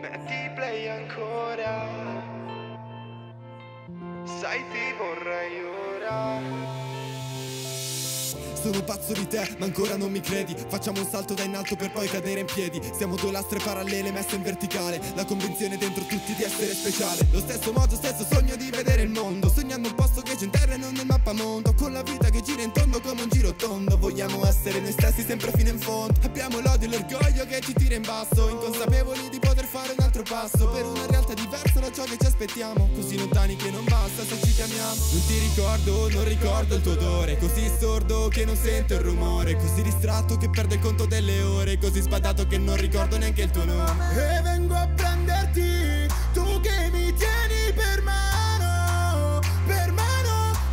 Metti play ancora, sai ti vorrei ora. Sono pazzo di te, ma ancora non mi credi. Facciamo un salto da in alto per poi cadere in piedi. Siamo due lastre parallele messe in verticale, la convinzione dentro tutti di essere speciale. Lo stesso modo, stesso sogno di vedere il mondo, sognando un posto che c'è in terra e non nel mappamondo, con la vita che gira in tondo come un girotondo. Vogliamo essere noi stessi sempre fino in fondo. Abbiamo l'odio e l'orgoglio che ci tira in basso, inconsapevoli di poter fare un altro passo per una realtà diversa da ciò che ci aspettiamo. Così lontani che non basta se ci chiamiamo. Non ti ricordo, non ricordo il tuo odore, così sordo che non sento il rumore, così distratto che perdo il conto delle ore, così sbadato che non ricordo neanche il tuo nome. E vengo a prenderti, tu che mi tieni per mano,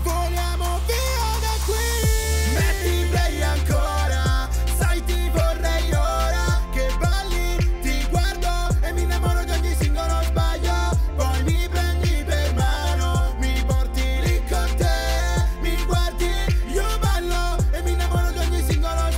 voliamo via da qui. Metti play ancora, sai ti vorrei ora, che balli, ti guardo e mi innamoro di ogni singolo sbaglio. Poi mi prendi per mano, mi porti lì con te, mi guardi, io ballo, singolo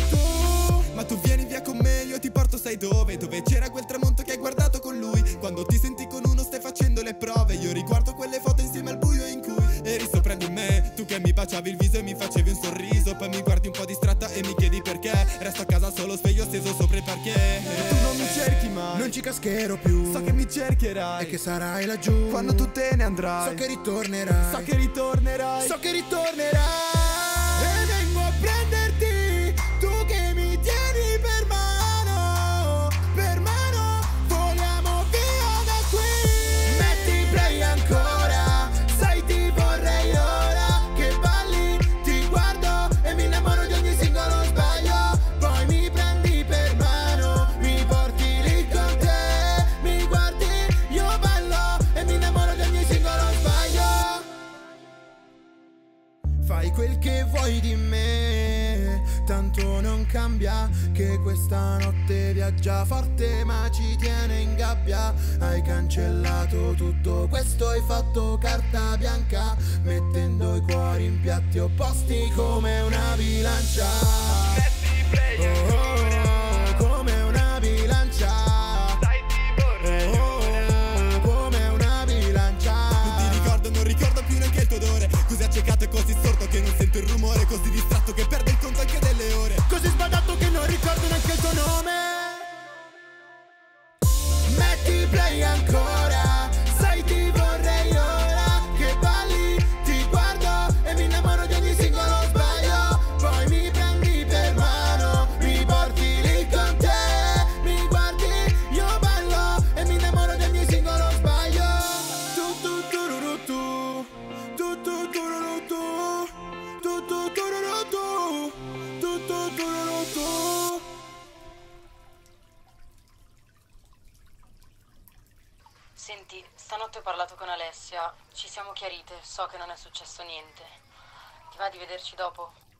sbaglio. Ma tu vieni via con me, io ti porto sai dove, dove c'era quel tramonto che hai guardato con lui. Quando ti senti con uno stai facendo le prove, io riguardo quelle foto insieme al buio in cui eri sopra di me, tu che mi baciavi il viso e mi facevi un sorriso. Poi mi guardi un po' distratta e mi chiedi perché resto a casa solo sveglio steso sopra il parquet. Tu non mi cerchi mai, non ci cascherò più, so che mi cercherai e che sarai laggiù. Quando tu te ne andrai, so che ritornerai, so che ritornerai, so che ritornerai. E vengo a prenderti, tu che mi tieni per mano, voliamo via da qui. Metti play ancora, quel che vuoi di me, tanto non cambia che questa notte viaggia forte ma ci tiene in gabbia. Hai cancellato tutto questo, hai fatto carta bianca, mettendo i cuori in piatti opposti come una bilancia. Come una bilancia, come una bilancia. Non ti ricordo, non ricordo più neanche il tuo odore, così accecato e così sordo che non sento il rumore, così distratto che perdo il conto anche delle ore, così sbadato che non ricordo neanche il tuo nome. Metti play ancora, sai ti vorrei ora, che balli, ti guardo e mi innamoro di ogni singolo sbaglio. Poi mi prendi per mano, mi porti lì con te, mi guardi, io ballo e mi innamoro di ogni singolo sbaglio. Senti, stanotte ho parlato con Alessia, ci siamo chiarite, so che non è successo niente. Ti va di vederci dopo?